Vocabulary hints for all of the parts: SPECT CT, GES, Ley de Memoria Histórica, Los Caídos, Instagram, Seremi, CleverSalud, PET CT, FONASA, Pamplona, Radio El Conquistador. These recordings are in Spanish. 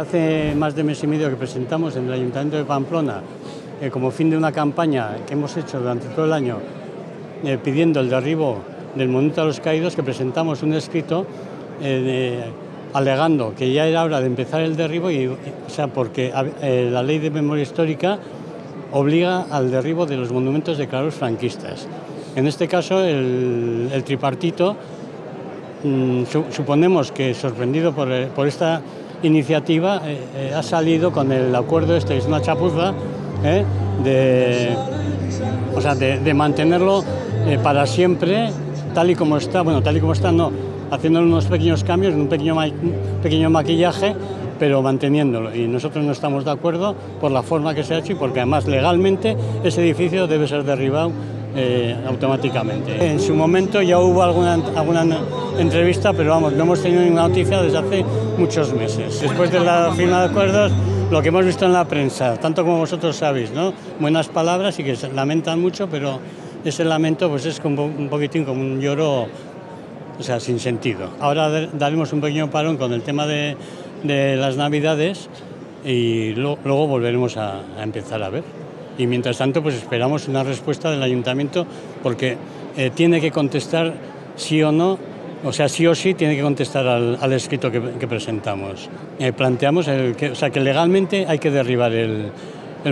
Hace más de mes y medio que presentamos en el Ayuntamiento de Pamplona, como fin de una campaña que hemos hecho durante todo el año, pidiendo el derribo del Monumento a los Caídos, que presentamos un escrito alegando que ya era hora de empezar el derribo, porque la Ley de Memoria Histórica obliga al derribo de los monumentos declarados franquistas. En este caso, el tripartito, suponemos que sorprendido por esta iniciativa, ha salido con el acuerdo este, es una chapuza, de mantenerlo para siempre tal y como está, bueno, tal y como está no, haciendo unos pequeños cambios, un pequeño maquillaje, pero manteniéndolo, y nosotros no estamos de acuerdo por la forma que se ha hecho y porque además legalmente ese edificio debe ser derribado automáticamente. En su momento ya hubo alguna entrevista, pero vamos, no hemos tenido ninguna noticia desde hace muchos meses. Después de la firma de acuerdos, lo que hemos visto en la prensa, tanto como vosotros sabéis, ¿no? Buenas palabras y que se lamentan mucho, pero ese lamento pues es como un poquitín como un lloro, o sea, sin sentido. Ahora daremos un pequeño parón con el tema de las Navidades y luego volveremos a empezar a ver. Y mientras tanto, pues esperamos una respuesta del ayuntamiento, porque tiene que contestar sí o no, o sea, sí o sí tiene que contestar al escrito que presentamos. Planteamos que legalmente hay que derribar el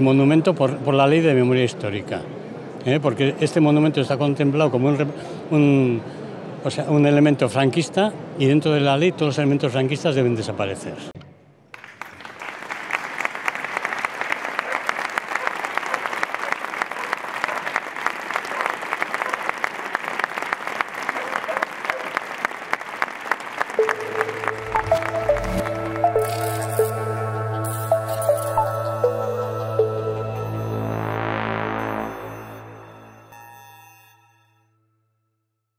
monumento por la Ley de Memoria Histórica, porque este monumento está contemplado como un elemento franquista, y dentro de la ley todos los elementos franquistas deben desaparecer.